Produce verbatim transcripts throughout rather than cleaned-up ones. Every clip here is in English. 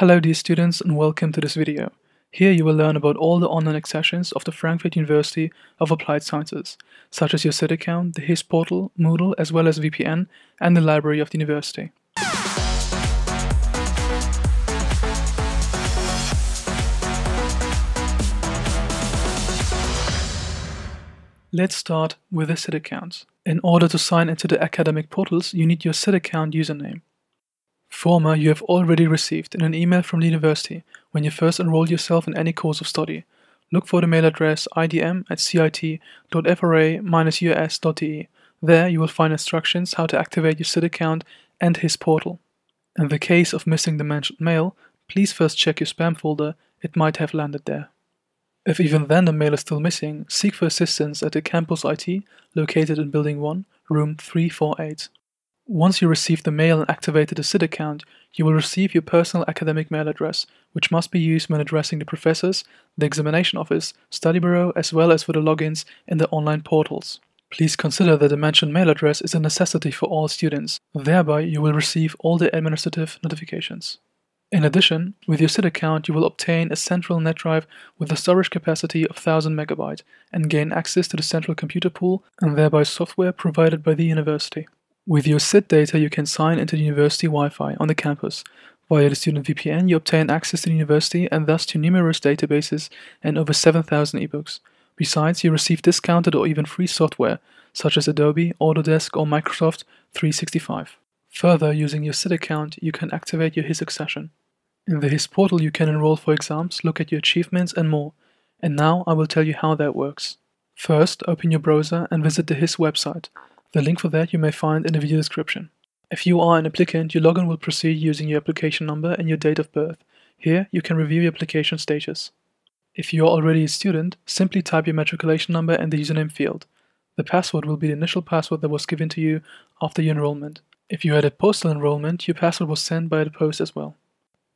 Hello dear students and welcome to this video. Here you will learn about all the online accessions of the Frankfurt University of Applied Sciences, such as your S I D account, the H I S portal, Moodle as well as V P N and the library of the university. Let's start with the S I D account. In order to sign into the academic portals, you need your S I D account username. Former you have already received in an email from the university when you first enrolled yourself in any course of study. Look for the mail address I D M at C I T dot F R A dash U A S dot D E. There you will find instructions how to activate your S I D account and H I S portal. In the case of missing the mentioned mail, please first check your spam folder, it might have landed there. If even then the mail is still missing, seek for assistance at the Campus I T located in Building one, Room three four eight. Once you receive the mail and activated a S I D account, you will receive your personal academic mail address, which must be used when addressing the professors, the examination office, study bureau, as well as for the logins in the online portals. Please consider that the mentioned mail address is a necessity for all students. Thereby, you will receive all the administrative notifications. In addition, with your S I D account, you will obtain a central net drive with a storage capacity of one thousand megabytes and gain access to the central computer pool and thereby software provided by the university. With your S I D data, you can sign into the university Wi-Fi on the campus. Via the student V P N, you obtain access to the university and thus to numerous databases and over seven thousand ebooks. Besides, you receive discounted or even free software, such as Adobe, Autodesk or Microsoft three sixty-five. Further, using your S I D account, you can activate your H I S accession. In the H I S portal, you can enroll for exams, look at your achievements and more. And now, I will tell you how that works. First, open your browser and visit the H I S website. The link for that you may find in the video description. If you are an applicant, your login will proceed using your application number and your date of birth. Here, you can review your application status. If you are already a student, simply type your matriculation number and the username field. The password will be the initial password that was given to you after your enrollment. If you had a postal enrollment, your password was sent by the post as well.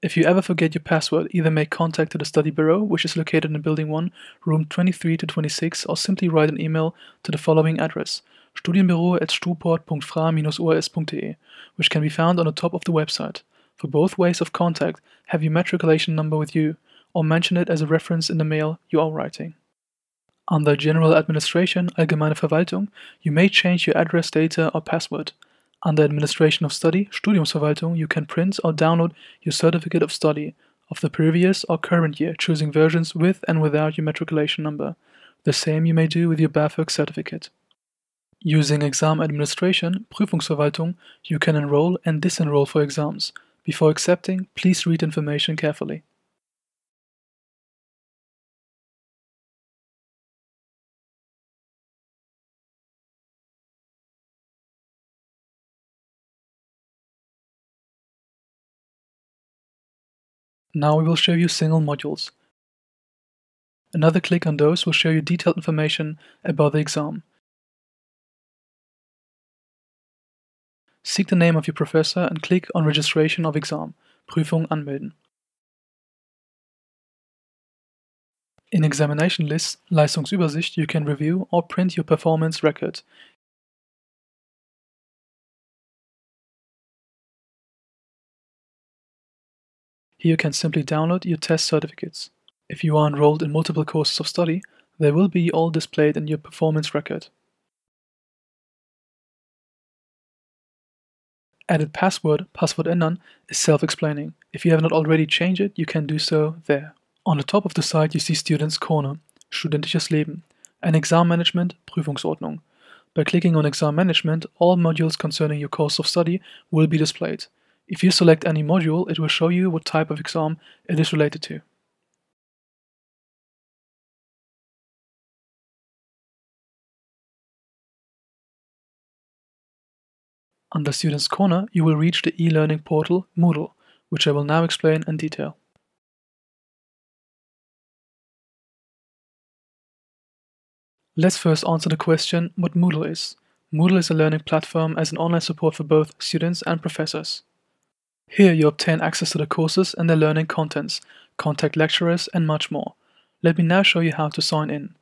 If you ever forget your password, either make contact to the study bureau, which is located in Building one, Room twenty-three to twenty-six, or simply write an email to the following address: Studienbüro at stuport dot fra dash u a s dot d e, which can be found on the top of the website. For both ways of contact, have your matriculation number with you or mention it as a reference in the mail you are writing. Under General Administration, Allgemeine Verwaltung, you may change your address, data or password. Under Administration of Study, Studiumsverwaltung, you can print or download your certificate of study of the previous or current year, choosing versions with and without your matriculation number. The same you may do with your BAföG certificate. Using Exam Administration, Prüfungsverwaltung, you can enroll and disenroll for exams. Before accepting, please read information carefully. Now we will show you single modules. Another click on those will show you detailed information about the exam. Seek the name of your professor and click on Registration of Exam, Prüfung anmelden. In Examination List, Leistungsübersicht, you can review or print your performance record. Here you can simply download your test certificates. If you are enrolled in multiple courses of study, they will be all displayed in your performance record. Added password, Passwort ändern, is self-explaining. If you have not already changed it, you can do so there. On the top of the site you see Students' Corner, Studentisches Leben, and Exam Management, Prüfungsordnung. By clicking on Exam Management, all modules concerning your course of study will be displayed. If you select any module, it will show you what type of exam it is related to. Under Students' Corner, you will reach the e-learning portal Moodle, which I will now explain in detail. Let's first answer the question what Moodle is. Moodle is a learning platform as an online support for both students and professors. Here you obtain access to the courses and their learning contents, contact lecturers and much more. Let me now show you how to sign in.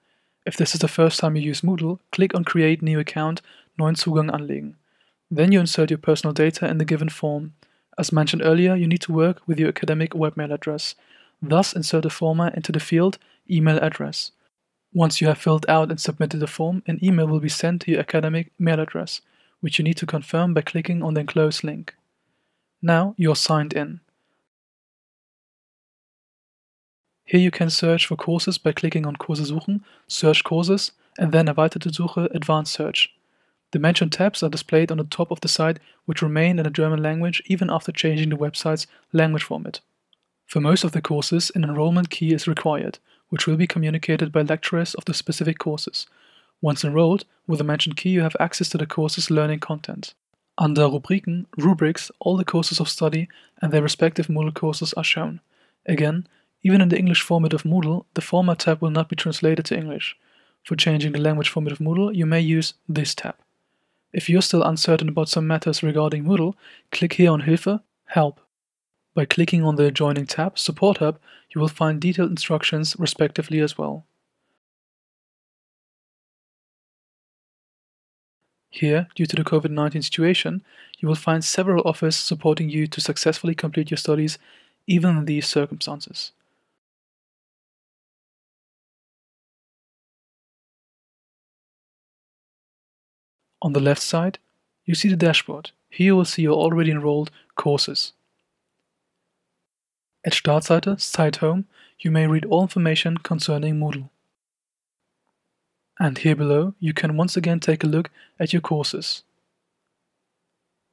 If this is the first time you use Moodle, click on Create New Account, Neuen Zugang anlegen. Then you insert your personal data in the given form. As mentioned earlier, you need to work with your academic webmail address. Thus, insert the former into the field email address. Once you have filled out and submitted the form, an email will be sent to your academic mail address, which you need to confirm by clicking on the enclosed link. Now you're signed in. Here you can search for courses by clicking on Kurse suchen, Search Courses, and then Erweiterte Suche, Advanced Search. The mentioned tabs are displayed on the top of the site, which remain in the German language even after changing the website's language format. For most of the courses, an enrollment key is required, which will be communicated by lecturers of the specific courses. Once enrolled, with the mentioned key you have access to the course's learning content. Under Rubriken, rubrics, all the courses of study and their respective Moodle courses are shown. Again, even in the English format of Moodle, the Format tab will not be translated to English. For changing the language format of Moodle, you may use this tab. If you're still uncertain about some matters regarding Moodle, click here on Hilfe, Help. By clicking on the adjoining tab, Support Hub, you will find detailed instructions respectively as well. Here, due to the COVID nineteen situation, you will find several offers supporting you to successfully complete your studies, even in these circumstances. On the left side, you see the dashboard. Here you will see your already enrolled courses. At Startseite, Site Home, you may read all information concerning Moodle. And here below, you can once again take a look at your courses.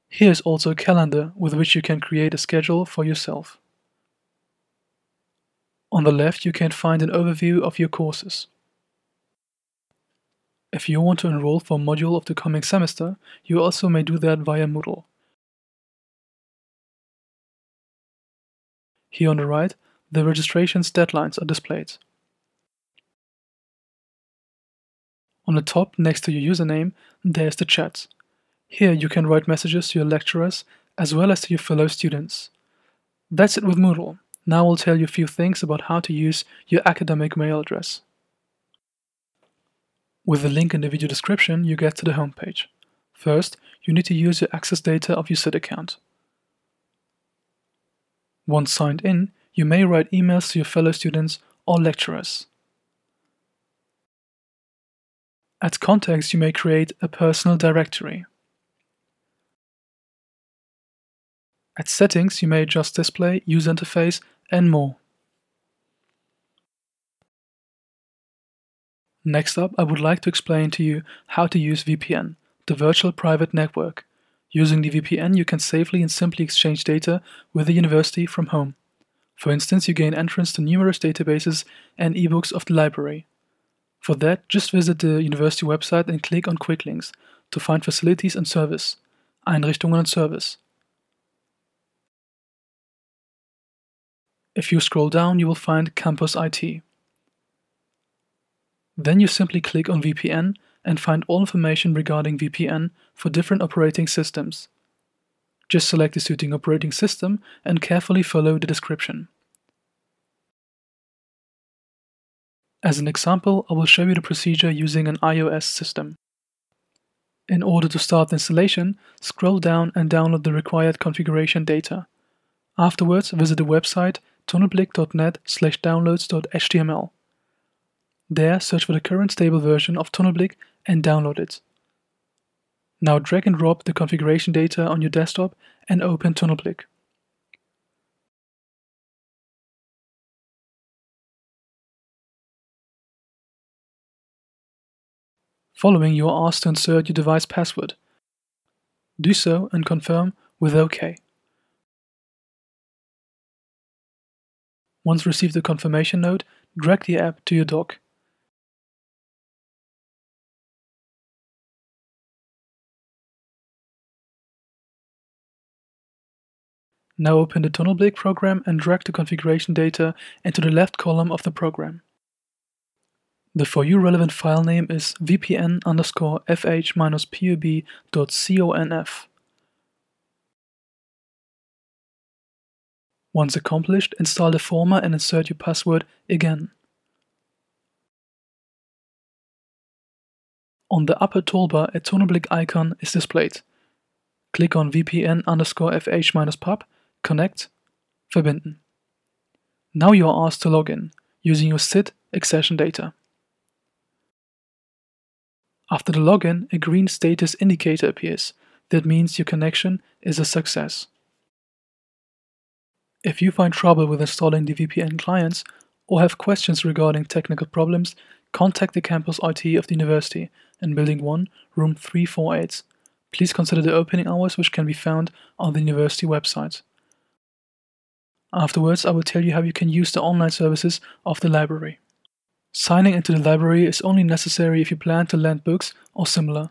Here is also a calendar with which you can create a schedule for yourself. On the left, you can find an overview of your courses. If you want to enroll for a module of the coming semester, you also may do that via Moodle. Here on the right, the registration's deadlines are displayed. On the top, next to your username, there is the chat. Here you can write messages to your lecturers, as well as to your fellow students. That's it with Moodle. Now I'll tell you a few things about how to use your academic mail address. With the link in the video description, you get to the homepage. First, you need to use your access data of your S I D account. Once signed in, you may write emails to your fellow students or lecturers. At Contacts, you may create a personal directory. At Settings, you may adjust display, user interface, and more. Next up, I would like to explain to you how to use V P N, the Virtual Private Network. Using the V P N, you can safely and simply exchange data with the university from home. For instance, you gain entrance to numerous databases and ebooks of the library. For that, just visit the university website and click on Quick Links to find Facilities and Service, Einrichtungen and Service. If you scroll down, you will find Campus I T. Then you simply click on V P N and find all information regarding V P N for different operating systems. Just select the suiting operating system and carefully follow the description. As an example, I will show you the procedure using an iOS system. In order to start the installation, scroll down and download the required configuration data. Afterwards, visit the website tunnelblick dot net slash downloads dot h t m l. There, search for the current stable version of Tunnelblick and download it. Now drag and drop the configuration data on your desktop and open Tunnelblick. Following, you are asked to insert your device password. Do so and confirm with OK. Once received the confirmation note, drag the app to your dock. Now open the Tunnelblick program and drag the configuration data into the left column of the program. The for you relevant file name is vpn underscore fh-pub.conf. Once accomplished, install the former and insert your password again. On the upper toolbar, a Tunnelblick icon is displayed. Click on vpn underscore fh-pub Connect, verbinden. Now you are asked to log in using your S I D accession data. After the login, a green status indicator appears. That means your connection is a success. If you find trouble with installing the V P N clients or have questions regarding technical problems, contact the Campus I T of the University in Building one, Room three four eight. Please consider the opening hours, which can be found on the university website. Afterwards, I will tell you how you can use the online services of the library. Signing into the library is only necessary if you plan to lend books or similar.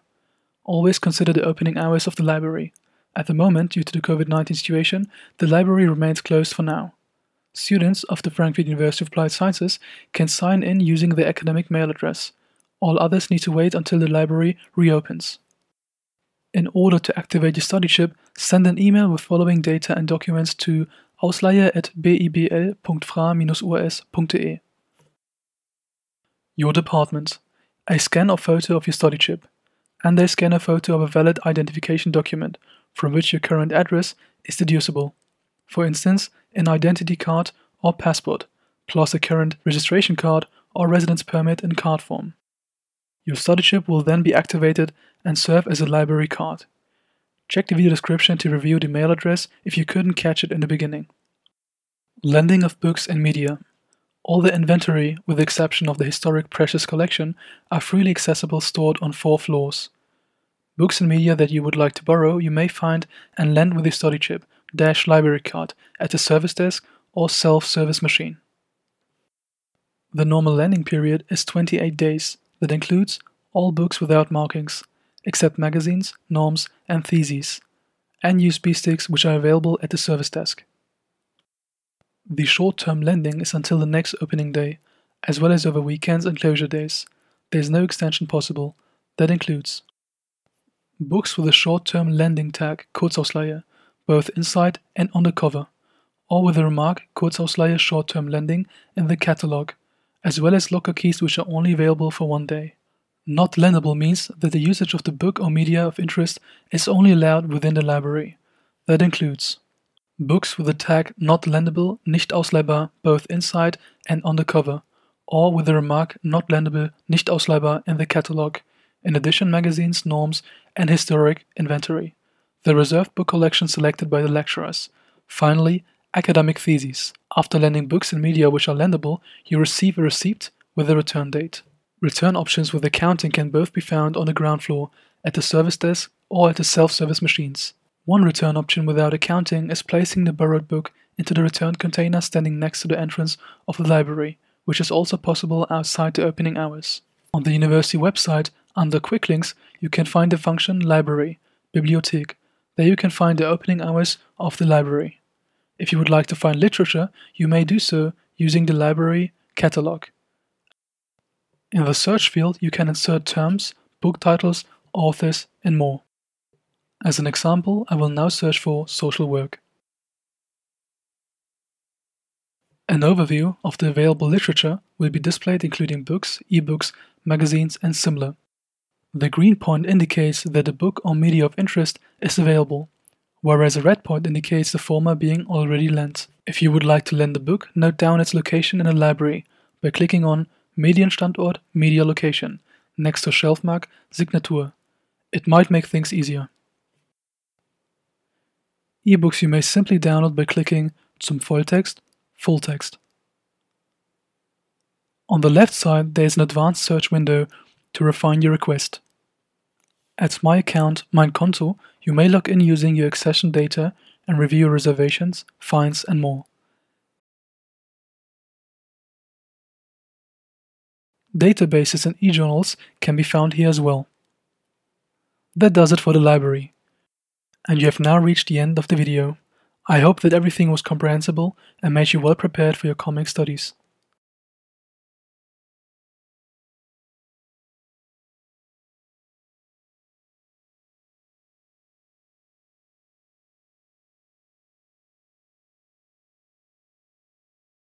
Always consider the opening hours of the library. At the moment, due to the COVID nineteen situation, the library remains closed for now. Students of the Frankfurt University of Applied Sciences can sign in using their academic mail address. All others need to wait until the library reopens. In order to activate your study chip, send an email with following data and documents to ausleihe at b i b l punkt fra dash u a s punkt d e. Your department. A scan or photo of your study chip. And a scan or photo of a valid identification document from which your current address is deducible. For instance, an identity card or passport, plus a current registration card or residence permit in card form. Your study chip will then be activated and serve as a library card. Check the video description to review the mail address if you couldn't catch it in the beginning. Lending of books and media. All the inventory, with the exception of the historic precious collection, are freely accessible, stored on four floors. Books and media that you would like to borrow you may find and lend with your study chip dash library card at a service desk or self-service machine. The normal lending period is twenty-eight days. That includes all books without markings, except magazines, norms and theses, and U S B sticks which are available at the service desk. The short-term lending is until the next opening day, as well as over weekends and closure days. There is no extension possible. That includes books with a short-term lending tag Kurzausleihe, both inside and on the cover, or with the remark Kurzausleihe short-term lending in the catalogue, as well as locker keys which are only available for one day. Not lendable means that the usage of the book or media of interest is only allowed within the library. That includes books with the tag not lendable, NICHT ausleihbar, both inside and on the cover, or with the remark not lendable, NICHT ausleihbar in the catalogue, in addition magazines, norms and historic inventory, the reserved book collection selected by the lecturers. Finally, academic theses. After lending books and media which are lendable, you receive a receipt with a return date. Return options with accounting can both be found on the ground floor, at the service desk or at the self-service machines. One return option without accounting is placing the borrowed book into the return container standing next to the entrance of the library, which is also possible outside the opening hours. On the university website, under Quick Links, you can find the function Library, Bibliothek. There you can find the opening hours of the library. If you would like to find literature, you may do so using the library catalog. In the search field, you can insert terms, book titles, authors, and more. As an example, I will now search for social work. An overview of the available literature will be displayed, including books, ebooks, magazines, and similar. The green point indicates that a book or media of interest is available, whereas a red point indicates the former being already lent. If you would like to lend a book, note down its location in a library by clicking on Medienstandort, Media Location, next to Shelfmark, Signatur. It might make things easier. Ebooks you may simply download by clicking Zum Volltext, Fulltext. On the left side, there is an advanced search window to refine your request. At My Account, Mein Konto, you may log in using your accession data and review your reservations, fines, and more. Databases and e-journals can be found here as well. That does it for the library. And you have now reached the end of the video. I hope that everything was comprehensible and made you well prepared for your comic studies.